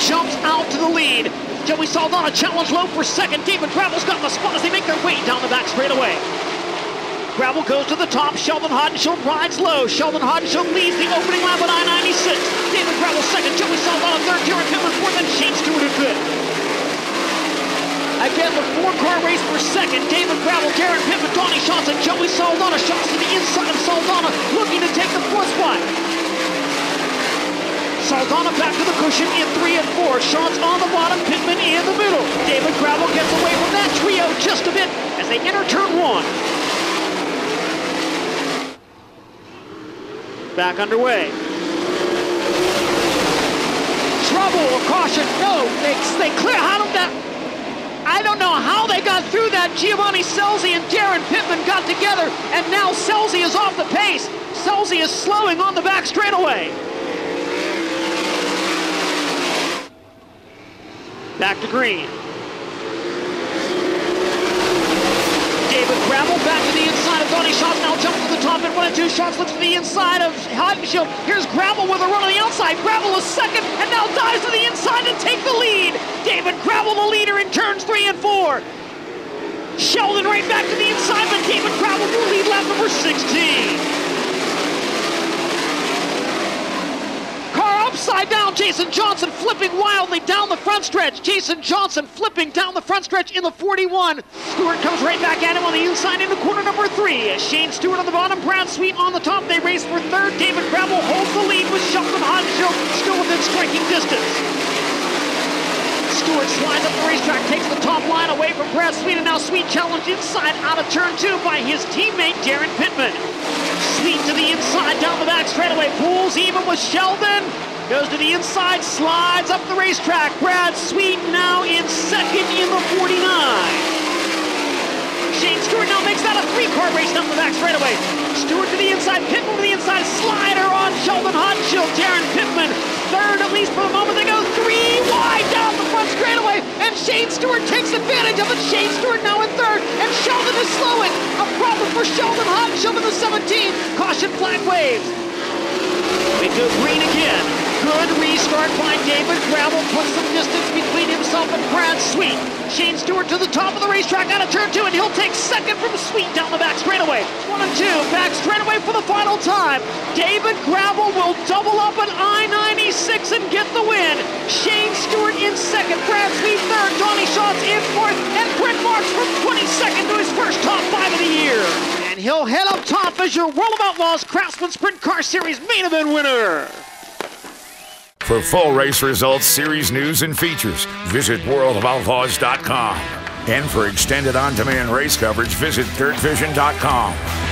Gravel jumps out to the lead. Joey Saldana challenged low for second. David Gravel's got the spot as they make their way down the back straightaway. Gravel goes to the top. Sheldon Haudenschild rides low. Sheldon Haudenschild leads the opening lap at I-96. David Gravel second. Joey Saldana third. Garrett Pippen fourth. And Shane Stewart in fifth. Again, the four-car race for second. David Gravel, Garrett Pippen, Donny Schatz, and Joey Saldana. Schatz to the inside of Saldana, looking to take the fourth spot. Saldana back to the cushion in 3 and 4. Schatz on the bottom, Pittman in the middle. David Gravel gets away from that trio just a bit as they enter turn one. Back underway. Trouble, caution, no. They clear out of that. I don't know how they got through that. Giovanni Scelzi and Daryn Pittman got together, and now Scelzi is off the pace. Scelzi is slowing on the back straightaway. Back to green. David Gravel back to the inside of Donny Schatz, now jumps to the top and 1 and 2. Schatz looks to the inside of Haudenschild. Here's Gravel with a run on the outside. Gravel is second and now dives to the inside to take the lead. David Gravel the leader in turns 3 and 4. Sheldon right back to the inside, but David Gravel will lead lap number 16. Upside down, Jason Johnson flipping wildly down the front stretch. Jason Johnson flipping down the front stretch in the 41. Stewart comes right back at him on the inside into corner number 3. Shane Stewart on the bottom, Brad Sweet on the top. They race for third. David Gravel holds the lead with Sheldon Haudenschild still within striking distance. Stewart slides up the racetrack, takes the top line away from Brad Sweet, and now Sweet challenged inside out of turn 2 by his teammate Daryn Pittman. Sweet to the inside, down the back straightaway, pulls even with Sheldon, goes to the inside, slides up the racetrack. Brad Sweet now in second in the 49. Shane Stewart now makes that a 3-car race down the back straightaway. Stewart to the inside, Pittman to the inside, slider on Sheldon Haudenschild, Daryn Pittman third at least for the moment. They go 3 wide down the front straightaway, and Shane Stewart takes advantage of it. Shane Stewart now in third, and Sheldon is slowing. A problem for Sheldon Haudenschild in the 17. Caution flag waves. We go green again. Good restart by David Gravel. Puts some distance between himself and Brad Sweet. Shane Stewart to the top of the racetrack out of turn 2, and he'll take second from Sweet down the back straightaway. 1 and 2, back straightaway for the final time. David Gravel will double up an I-96 and get the win. Shane Stewart in second, Brad Sweet third, Donny Schatz in fourth, and Brent Marks from 22nd to his first top 5 of the year. And he'll head up top as your World of Outlaws Craftsman Sprint Car Series main event winner. For full race results, series news, and features, visit worldofoutlaws.com. And for extended on-demand race coverage, visit dirtvision.com.